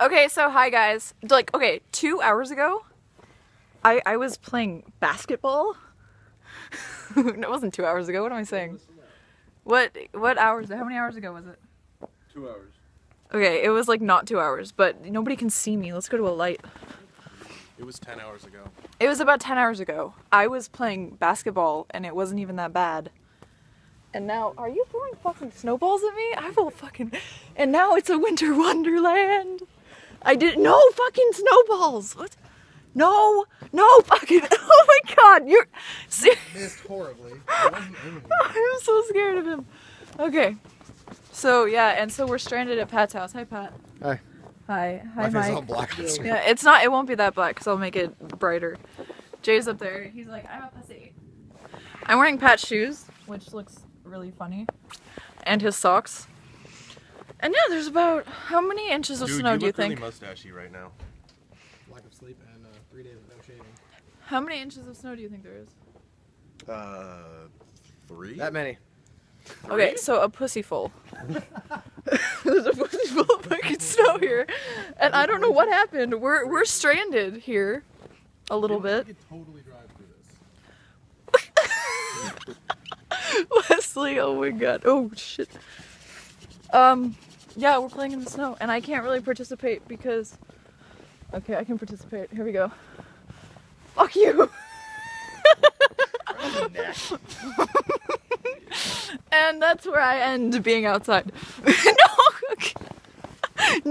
Okay, so hi guys. Like, okay, 2 hours ago, I was playing basketball. No, it wasn't 2 hours ago. What am I saying? What hours? How many hours ago was it? 2 hours. Okay, it was like not 2 hours, but nobody can see me. Let's go to a light. It was 10 hours ago. It was about 10 hours ago. I was playing basketball, and it wasn't even that bad. And now, are you throwing fucking snowballs at me? I will fucking... And now it's a winter wonderland! I didn't... No fucking snowballs! What? No! No fucking... Oh my god! You're... Missed horribly. I'm so scared of him. Okay. So, yeah, and so we're stranded at Pat's house. Hi, Pat. Hi. Hi. Hi, Mike. My face is all black on screen. Yeah, it's not... It won't be that black, because I'll make it brighter. Jay's up there. He's like, I'm a pussy. I'm wearing Pat's shoes, which looks... really funny, and his socks. And yeah, there's about how many inches of snow do you think? Dude, you look really mustachy right now. Lack of sleep and 3 days of no shaving. How many inches of snow do you think there is? 3. That many. 3? Okay, so a pussy full. There's a pussy full of fucking snow here, and I don't know what happened. We're stranded here, a little bit. You could totally drive through this. Wesley, oh my god, oh shit. Yeah, we're playing in the snow, and I can't really participate because... Okay, I can participate, here we go. Fuck you! And that's where I end being outside.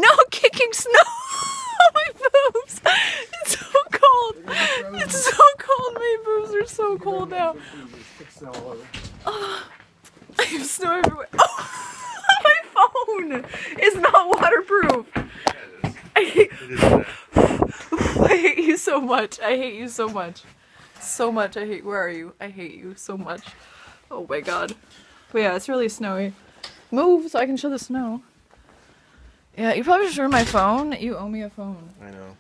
No kicking snow! Oh, my boobs! It's so cold! It's so cold, my boobs are so cold now. Oh, I have snow everywhere. Oh, my phone is not waterproof. Yeah, I hate you so much. I hate you so much. So much. I hate. Where are you? I hate you so much. Oh my god. But yeah, it's really snowy. Move so I can show the snow. Yeah, you probably should ruin my phone. You owe me a phone. I know.